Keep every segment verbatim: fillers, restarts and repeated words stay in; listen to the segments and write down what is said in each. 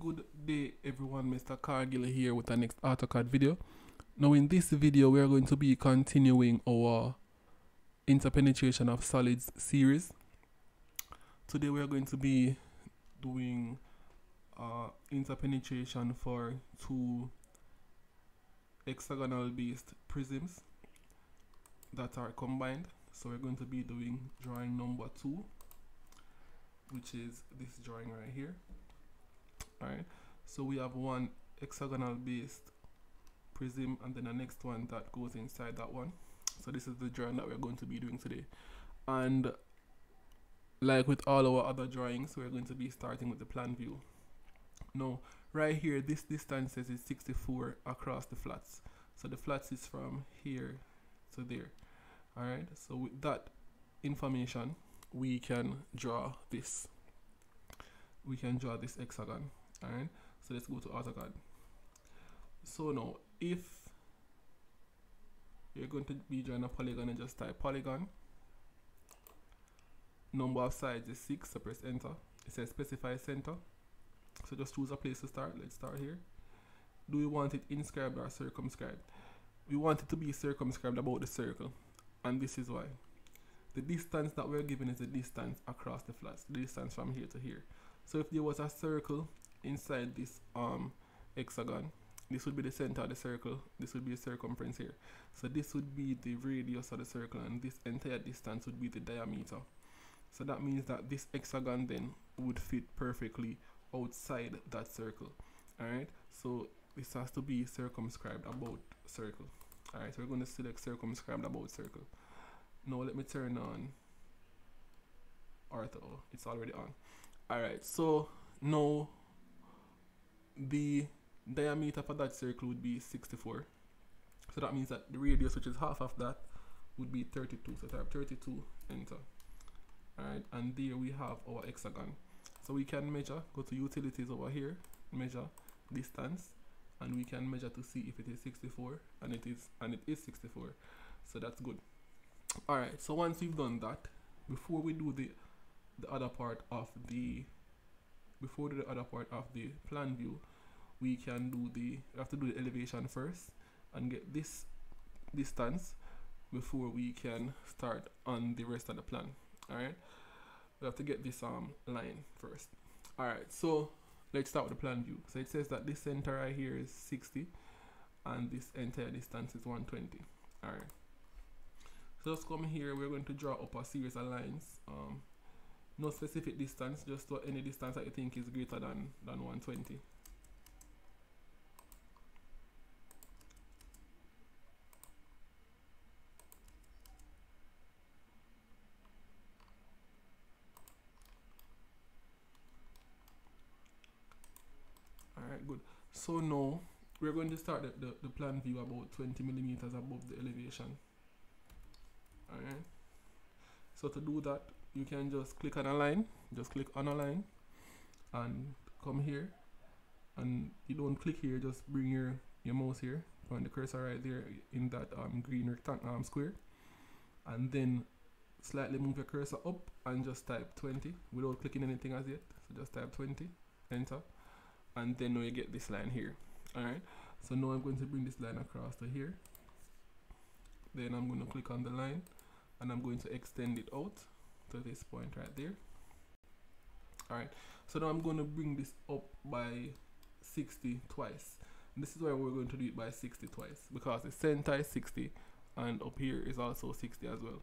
Good day everyone, Mister Cargill here with our next AutoCAD video. Now in this video we are going to be continuing our interpenetration of solids series. Today we are going to be doing uh, interpenetration for two hexagonal based prisms that are combined. So we're going to be doing drawing number two, which is this drawing right here. Alright, so we have one hexagonal based prism and then the next one that goes inside that one. So this is the drawing that we're going to be doing today. And like with all our other drawings, we're going to be starting with the plan view. Now, right here, this distance is sixty-four across the flats. So the flats is from here to there. Alright, so with that information, we can draw this. We can draw this hexagon. Alright, so let's go to AutoCAD. So now, if you're going to be drawing a polygon, and just type polygon. Number of sides is six, so press enter. It says specify center. So just choose a place to start. Let's start here. Do we want it inscribed or circumscribed? We want it to be circumscribed about the circle, and this is why. The distance that we're given is the distance across the flats, the distance from here to here. So if there was a circle inside this um hexagon, this would be the center of the circle, this would be the circumference here. So this would be the radius of the circle, and this entire distance would be the diameter. So that means that this hexagon then would fit perfectly outside that circle. Alright, so this has to be circumscribed about circle. Alright, so we're going to select circumscribed about circle. Now let me turn on ortho. It's already on. Alright, so now the diameter for that circle would be sixty-four. So that means that the radius, which is half of that, would be thirty-two. So type thirty-two, enter. Alright, and there we have our hexagon. So we can measure, go to utilities over here, measure distance, and we can measure to see if it is sixty-four, and it is and it is sixty-four. So that's good. Alright, so once we've done that, before we do the the other part of the before we do the other part of the plan view, we can do the we have to do the elevation first and get this distance before we can start on the rest of the plan. Alright, we have to get this um line first. Alright, so let's start with the plan view. So it says that this center right here is sixty and this entire distance is one twenty. Alright, so let's come here. We're going to draw up a series of lines. Um, no specific distance, just any distance that you think is greater than, than one twenty. Good. So now we're going to start the, the, the plan view about twenty millimeters above the elevation. Alright, so to do that, you can just click on a line, just click on a line and come here, and you don't click here, just bring your, your mouse here, point the cursor right there in that um, green rectangle um, square, and then slightly move your cursor up and just type twenty without clicking anything as yet. So just type twenty, enter. And then now you get this line here. Alright, so now I'm going to bring this line across to here. Then I'm going to click on the line and I'm going to extend it out to this point right there. Alright, so now I'm going to bring this up by sixty twice. And this is why we're going to do it by sixty twice, because the center is sixty and up here is also sixty as well.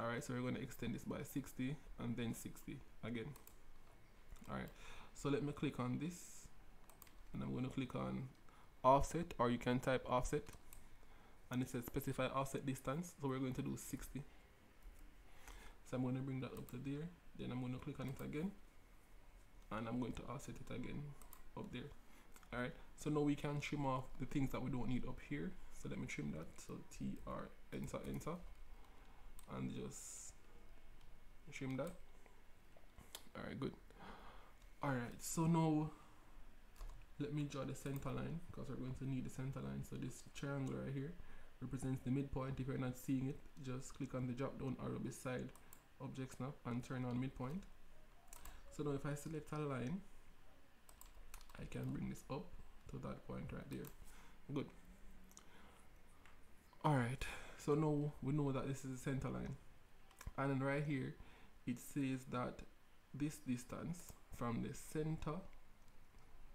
Alright, so we're going to extend this by sixty and then sixty again. Alright, so let me click on this. And I'm going to click on offset, or you can type offset, and it says specify offset distance. So we're going to do sixty. So I'm going to bring that up to there. Then I'm going to click on it again, and I'm going to offset it again up there. All right. So now we can trim off the things that we don't need up here. So let me trim that. So T R, enter, enter, and just trim that. All right. Good. All right. So now, let me draw the center line, because we're going to need the center line. So this triangle right here represents the midpoint. If you're not seeing it, just click on the drop down arrow beside object snap and turn on midpoint. So now if I select a line I can bring this up to that point right there. Good. Alright, so now we know that this is the center line, and then right here it says that this distance from the center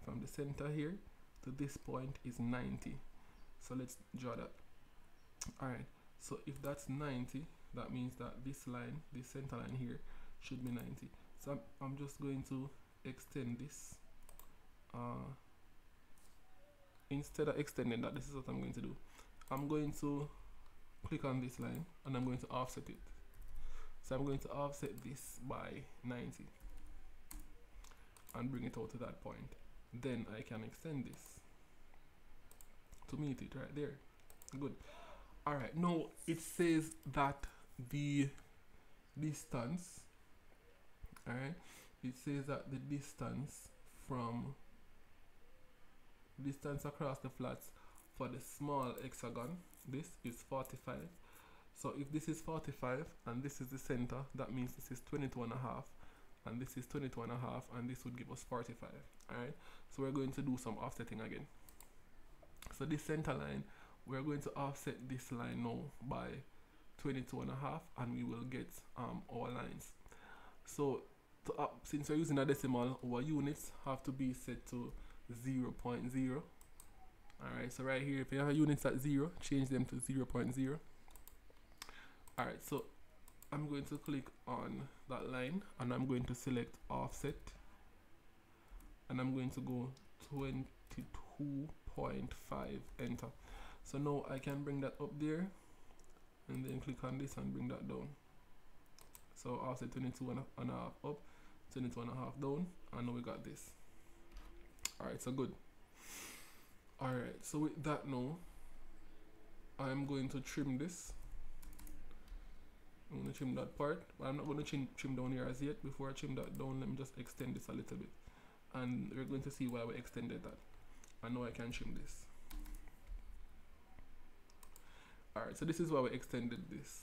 from the center here to this point is ninety. So let's draw that. Alright, so if that's ninety, that means that this line, this center line here, should be ninety. So I'm, I'm just going to extend this. Uh, instead of extending that, this is what I'm going to do. I'm going to click on this line and I'm going to offset it. So I'm going to offset this by ninety and bring it out to that point. Then I can extend this to meet it right there. Good. Alright, now it says that the distance, alright, it says that the distance from distance across the flats for the small hexagon, this is forty-five. So if this is forty-five and this is the center, that means this is twenty-two and a half, and this is twenty-two and a half, and this would give us forty-five. Alright, so we're going to do some offsetting again. So this center line, we're going to offset this line now by twenty-two and a half, and we will get um, our lines. So to, uh, since we're using a decimal, our units have to be set to zero point zero. Alright, so right here, if you have units at zero, change them to zero point zero. Alright, so I'm going to click on that line and I'm going to select offset, and I'm going to go twenty-two point five, enter. So now I can bring that up there and then click on this and bring that down. So offset twenty-two and a half up, twenty-two and a half down, and now we got this. Alright, so good. Alright, so with that now, I'm going to trim this. I'm going to trim that part, but I'm not going to trim, trim down here as yet. Before I trim that down, let me just extend this a little bit. And we're going to see why we extended that. I know I can trim this. Alright, so this is why we extended this.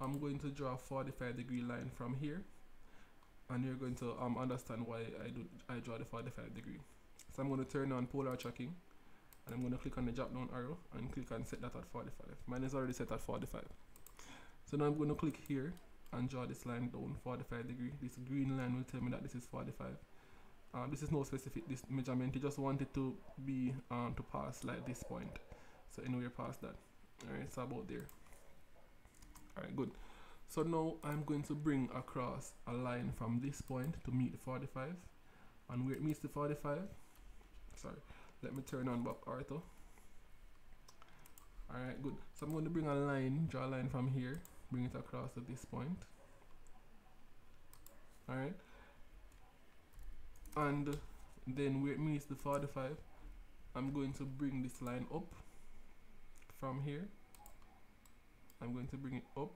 I'm going to draw a forty-five degree line from here. And you're going to um, understand why I, do, I draw the forty-five degree. So I'm going to turn on polar tracking. And I'm going to click on the drop down arrow and click and set that at forty-five. Mine is already set at forty-five. So now I'm going to click here and draw this line down forty-five degree. This green line will tell me that this is forty-five. Uh, this is no specific this measurement. You just want it to be um, to pass like this point. So anywhere past that. Alright, so about there. Alright, good. So now I'm going to bring across a line from this point to meet the forty-five. And where it meets the forty-five, sorry, let me turn on Bob Arthur. Alright, good. So I'm going to bring a line, draw a line from here, bring it across at this point. Alright. And then where it meets the forty-five, I'm going to bring this line up. From here, I'm going to bring it up.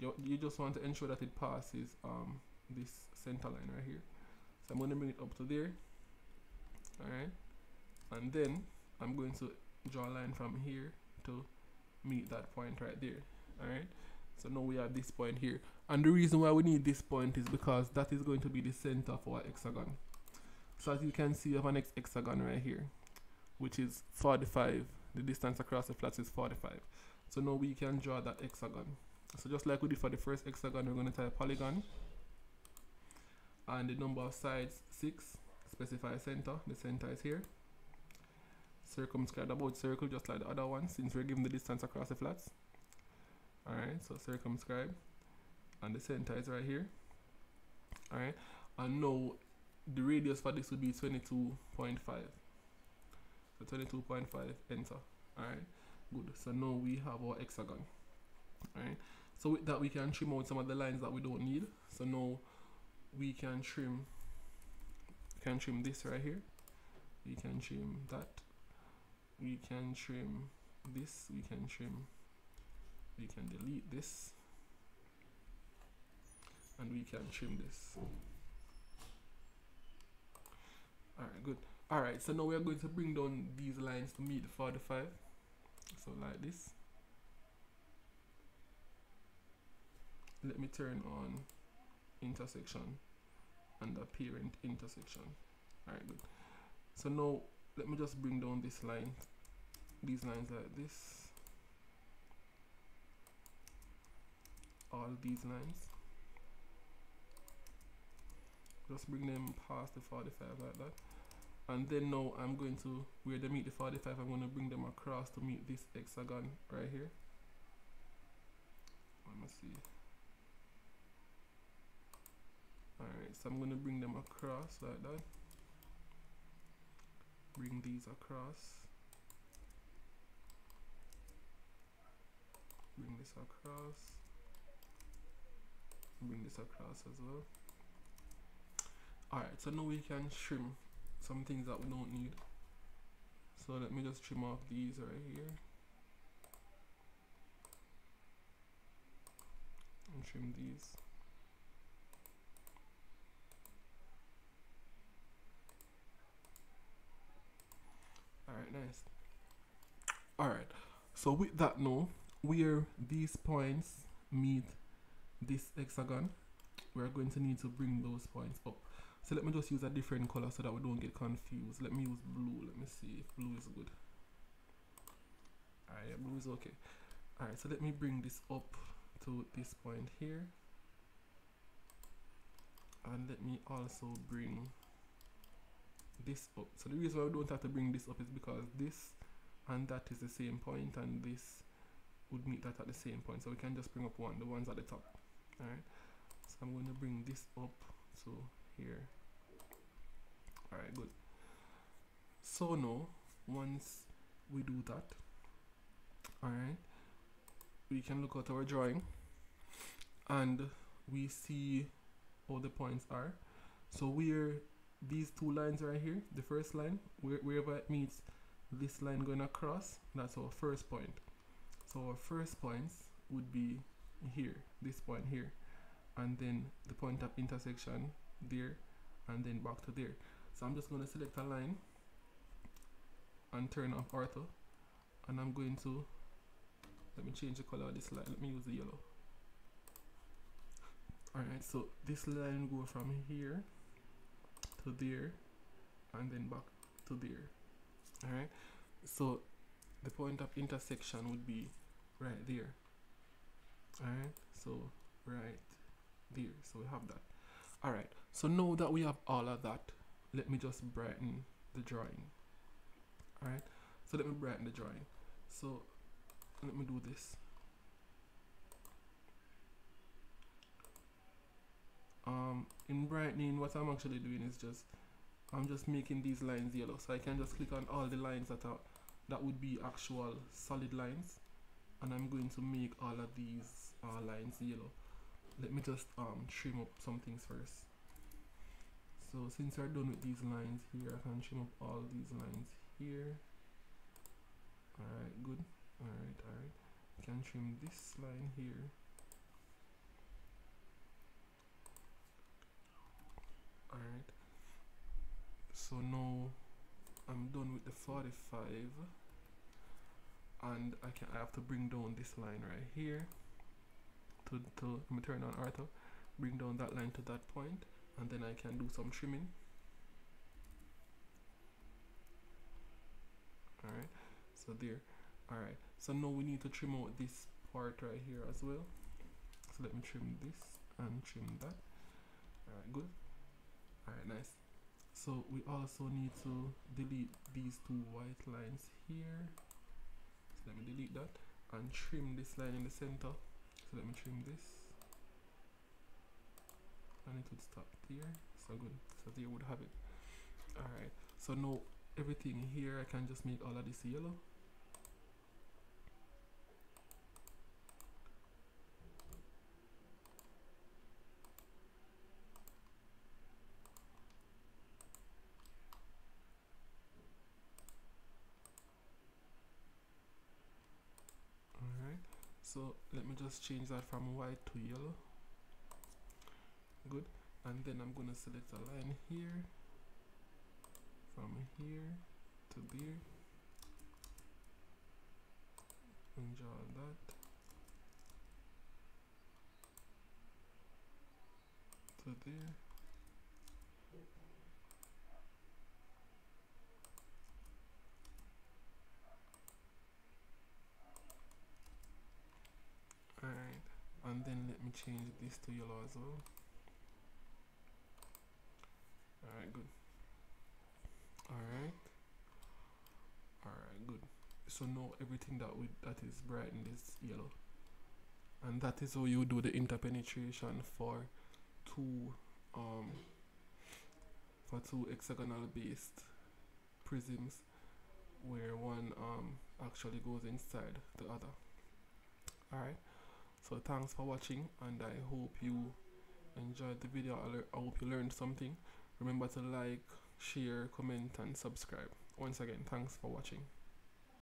You, you just want to ensure that it passes um, this center line right here. So I'm going to bring it up to there. Alright, and then I'm going to draw a line from here to meet that point right there. Alright, so now we have this point here, and the reason why we need this point is because that is going to be the center for our hexagon. So as you can see, we have an hexagon right here, which is forty-five. The distance across the flats is forty-five. So now we can draw that hexagon. So just like we did for the first hexagon, we're going to type polygon. And the number of sides, six. Specify center. The center is here. Circumscribe about circle, just like the other one, since we're given the distance across the flats. Alright, so circumscribe. And the center is right here. Alright, and now the radius for this would be twenty-two point five. So twenty-two point five, enter. Alright, good. So now we have our hexagon. Alright, so with that we can trim out some of the lines that we don't need. So now we can trim can trim this right here, we can trim that, we can trim this, we can trim, we can delete this, and we can trim this. Alright, good. Alright, so now we are going to bring down these lines to meet the forty-five. So like this. Let me turn on intersection and the parent intersection. Alright, good. So now let me just bring down this line, these lines like this, all these lines, just bring them past the forty-five like that. And then now I'm going to, where they meet the forty-five, I'm going to bring them across to meet this hexagon right here. Let me see. Alright, so I'm going to bring them across like that. Bring these across. Bring this across. Bring this across as well. Alright, so now we can trim some things that we don't need. So let me just trim off these right here. And trim these. Alright, nice. Alright, so with that now, where these points meet this hexagon, we're going to need to bring those points up. So let me just use a different color so that we don't get confused. Let me use blue. Let me see if blue is good. Alright, yeah, blue is okay. Alright, so let me bring this up to this point here. And let me also bring this up. So the reason why we don't have to bring this up is because this and that is the same point, and this would meet that at the same point. So we can just bring up one, the ones at the top. Alright, so I'm going to bring this up to here. Alright, good. So now, once we do that, alright, we can look at our drawing and we see all the points are. So we're these two lines right here, the first line, where, wherever it meets this line going across, that's our first point. So our first points would be here, this point here, and then the point of intersection there, and then back to there. So I'm just going to select a line and turn off ortho, and I'm going to, let me change the color of this line, let me use the yellow. Alright, so this line go from here to there, and then back to there. Alright, so the point of intersection would be right there. Alright, so right there, so we have that. Alright, so now that we have all of that, let me just brighten the drawing. Alright, so let me brighten the drawing. So let me do this. Um, in brightening, what I'm actually doing is just, I'm just making these lines yellow, so I can just click on all the lines that are, that would be actual solid lines, and I'm going to make all of these uh, lines yellow. Let me just um, trim up some things first. So since we're done with these lines here, I can trim up all these lines here. Alright, good. Alright, alright. I can trim this line here. Alright, so now I'm done with the forty-five, and I can I have to bring down this line right here to, to let me turn on Arthur, bring down that line to that point, and then I can do some trimming. Alright, so there. Alright, so now we need to trim out this part right here as well. So let me trim this and trim that. Alright, good. Alright, nice. So we also need to delete these two white lines here. So let me delete that and trim this line in the center. So let me trim this, and it would stop there. So good. So there would have it. Alright, so now everything here, I can just make all of this yellow. So let me just change that from white to yellow. Good. And then I'm going to select a line here, from here to there, and draw that to there. change this to yellow as well. Alright, good. Alright. Alright, good. So now everything that we that is bright in this yellow. And that is how you do the interpenetration for two um for two hexagonal based prisms, where one um actually goes inside the other. Alright, so thanks for watching, and I hope you enjoyed the video. I hope you learned something. Remember to like, share, comment and subscribe. Once again, thanks for watching.